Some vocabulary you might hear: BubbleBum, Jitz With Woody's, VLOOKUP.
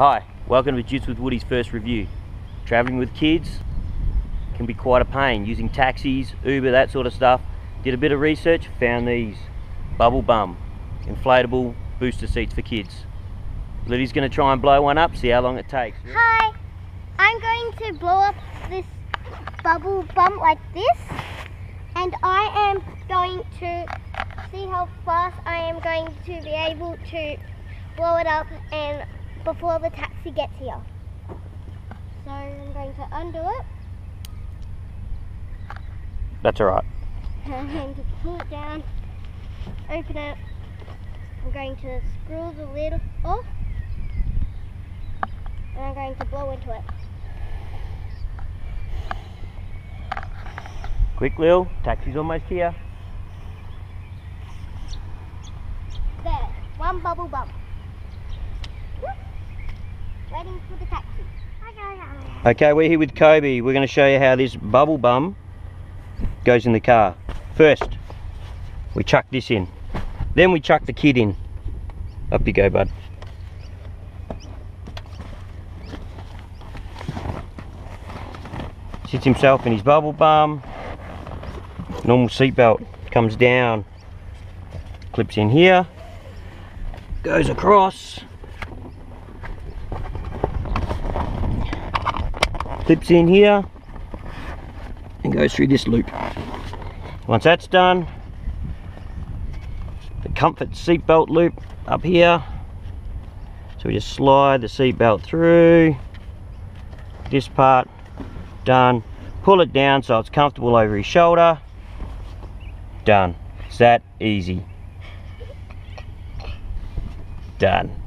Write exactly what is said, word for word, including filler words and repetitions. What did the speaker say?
Hi, welcome to Jitz With Woody's first review. Travelling with kids can be quite a pain, using taxis, Uber, that sort of stuff. Did a bit of research, found these. BubbleBum, inflatable booster seats for kids. Liddy's going to try and blow one up, see how long it takes. Hi, I'm going to blow up this BubbleBum like this, and I am going to see how fast I am going to be able to blow it up and before the taxi gets here. So I'm going to undo it. That's alright. I'm going to pull it down, open it. I'm going to screw the lid off and I'm going to blow into it. Quick Lil, taxi's almost here. There, one BubbleBum. Waiting for the taxi. Okay, we're here with Kobe. We're going to show you how this BubbleBum goes in the car. First, we chuck this in. Then we chuck the kid in. Up you go, bud. Sits himself in his BubbleBum. Normal seatbelt. Comes down. Clips in here. Goes across. Clips in here and goes through this loop. Once that's done, the comfort seatbelt loop up here. So we just slide the seatbelt through this part, done. Pull it down so it's comfortable over his shoulder, done. It's that easy, done.